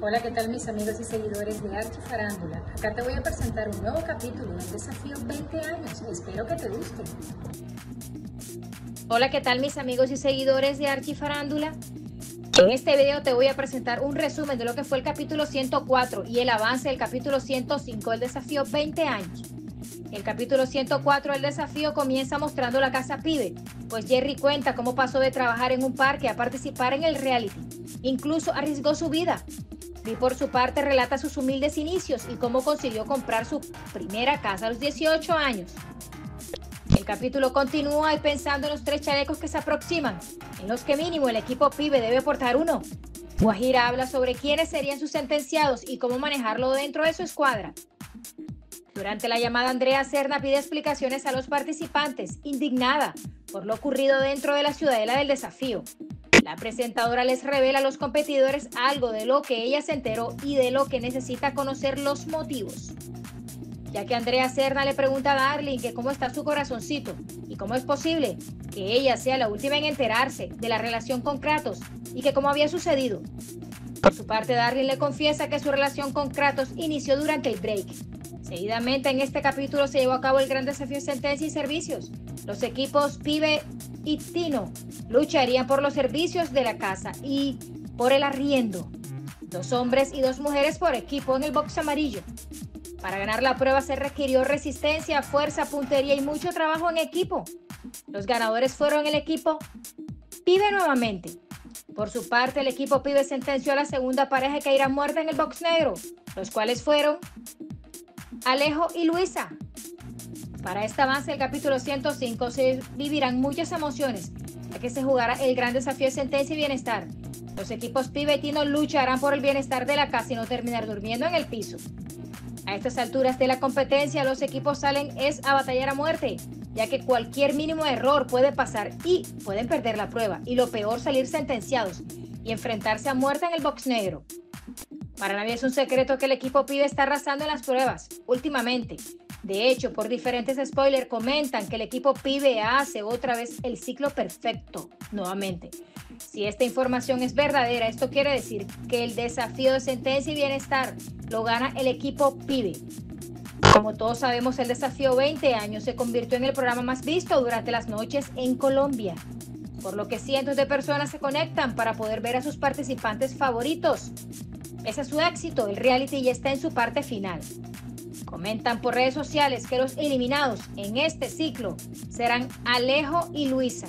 Hola, ¿qué tal mis amigos y seguidores de Archifarándula? Acá te voy a presentar un nuevo capítulo del Desafío 20 años. Espero que te guste. Hola, ¿qué tal mis amigos y seguidores de Archifarándula? En este video te voy a presentar un resumen de lo que fue el capítulo 104 y el avance del capítulo 105 del Desafío 20 años. El capítulo 104 del Desafío comienza mostrando la casa pibe, pues Jerry cuenta cómo pasó de trabajar en un parque a participar en el reality. Incluso arriesgó su vida. Chris, por su parte, relata sus humildes inicios y cómo consiguió comprar su primera casa a los 18 años. El capítulo continúa pensando en los tres chalecos que se aproximan, en los que mínimo el equipo pibe debe portar uno. Guajira habla sobre quiénes serían sus sentenciados y cómo manejarlo dentro de su escuadra. Durante la llamada, Andrea Serna pide explicaciones a los participantes, indignada por lo ocurrido dentro de la Ciudadela del Desafío. La presentadora les revela a los competidores algo de lo que ella se enteró y de lo que necesita conocer los motivos. Ya que Andrea Serna le pregunta a Darling que cómo está su corazoncito y cómo es posible que ella sea la última en enterarse de la relación con Kratos y que cómo había sucedido. Por su parte, Darling le confiesa que su relación con Kratos inició durante el break. Seguidamente, en este capítulo se llevó a cabo el gran desafío Sentencia y Servicios. Los equipos Pibe y Tino lucharían por los servicios de la casa y por el arriendo. 2 hombres y 2 mujeres por equipo en el box amarillo. Para ganar la prueba se requirió resistencia, fuerza, puntería y mucho trabajo en equipo. Los ganadores fueron el equipo Pibe nuevamente. Por su parte, el equipo Pibe sentenció a la segunda pareja que irá muerta en el box negro, los cuales fueron Alejo y Luisa. Para este avance del capítulo 105 se vivirán muchas emociones, ya que se jugará el gran desafío de Sentencia y Bienestar. Los equipos Pibe y Tino lucharán por el bienestar de la casa y no terminar durmiendo en el piso. A estas alturas de la competencia, los equipos salen a batallar a muerte, ya que cualquier mínimo error puede pasar y pueden perder la prueba, y lo peor, salir sentenciados y enfrentarse a muerte en el box negro. Para nadie es un secreto que el equipo Pibe está arrasando en las pruebas últimamente. De hecho, por diferentes spoilers comentan que el equipo Pibe hace otra vez el ciclo perfecto nuevamente. Si esta información es verdadera, esto quiere decir que el desafío de Sentencia y Bienestar lo gana el equipo Pibe. Como todos sabemos, el desafío 20 años se convirtió en el programa más visto durante las noches en Colombia, por lo que cientos de personas se conectan para poder ver a sus participantes favoritos. Pese a su éxito, el reality ya está en su parte final. Comentan por redes sociales que los eliminados en este ciclo serán Alejo y Luisa.